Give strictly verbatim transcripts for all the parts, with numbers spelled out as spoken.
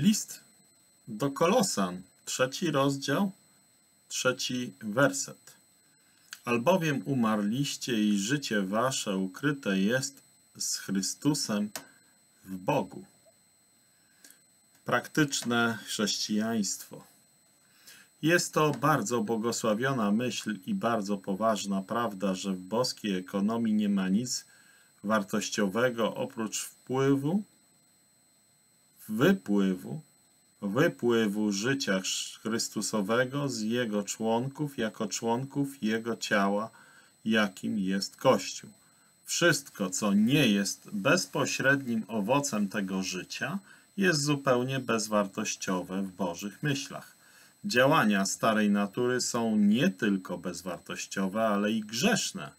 List do Kolosan, trzeci rozdział, trzeci werset. Albowiem umarliście i życie wasze ukryte jest z Chrystusem w Bogu. Praktyczne chrześcijaństwo. Jest to bardzo błogosławiona myśl i bardzo poważna prawda, że w boskiej ekonomii nie ma nic wartościowego oprócz wpływu, wypływu, wypływu życia Chrystusowego z Jego członków, jako członków Jego ciała, jakim jest Kościół. Wszystko, co nie jest bezpośrednim owocem tego życia, jest zupełnie bezwartościowe w Bożych myślach. Działania starej natury są nie tylko bezwartościowe, ale i grzeszne.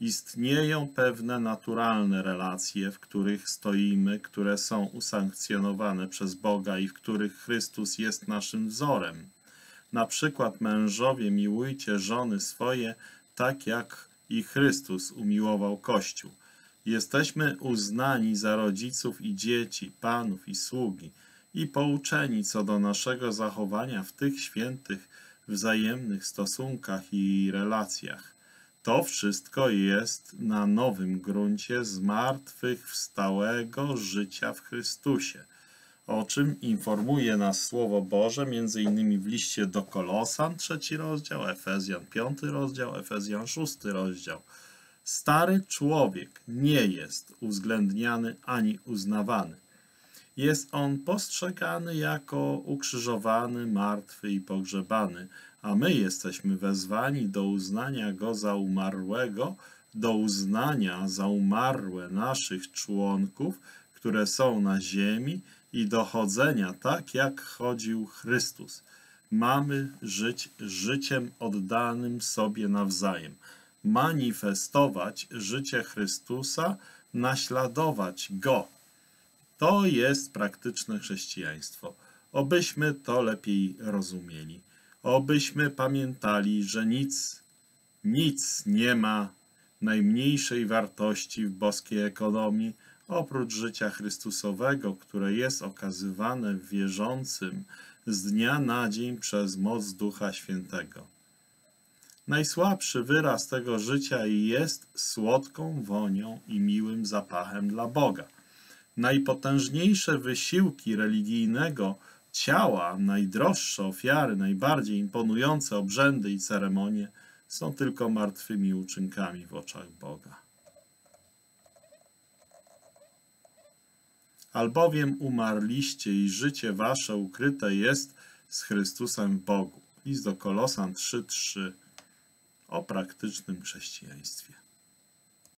Istnieją pewne naturalne relacje, w których stoimy, które są usankcjonowane przez Boga i w których Chrystus jest naszym wzorem. Na przykład mężowie, miłujcie żony swoje, tak jak i Chrystus umiłował Kościół. Jesteśmy uznani za rodziców i dzieci, panów i sługi i pouczeni co do naszego zachowania w tych świętych, wzajemnych stosunkach i relacjach. To wszystko jest na nowym gruncie zmartwychwstałego życia w Chrystusie, o czym informuje nas Słowo Boże, między innymi w liście do Kolosan, trzeci rozdział, Efezjan, piąty rozdział, Efezjan, szósty rozdział. Stary człowiek nie jest uwzględniany ani uznawany. Jest on postrzegany jako ukrzyżowany, martwy i pogrzebany, a my jesteśmy wezwani do uznania go za umarłego, do uznania za umarłe naszych członków, które są na ziemi, i do chodzenia tak, jak chodził Chrystus. Mamy żyć życiem oddanym sobie nawzajem, manifestować życie Chrystusa, naśladować Go. To jest praktyczne chrześcijaństwo. Obyśmy to lepiej rozumieli. Obyśmy pamiętali, że nic, nic nie ma najmniejszej wartości w boskiej ekonomii oprócz życia Chrystusowego, które jest okazywane wierzącym z dnia na dzień przez moc Ducha Świętego. Najsłabszy wyraz tego życia jest słodką wonią i miłym zapachem dla Boga. Najpotężniejsze wysiłki religijnego ciała, najdroższe ofiary, najbardziej imponujące obrzędy i ceremonie są tylko martwymi uczynkami w oczach Boga. Albowiem umarliście i życie wasze ukryte jest z Chrystusem w Bogu. List do Kolosan trzy, trzy o praktycznym chrześcijaństwie.